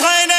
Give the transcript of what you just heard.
Hi,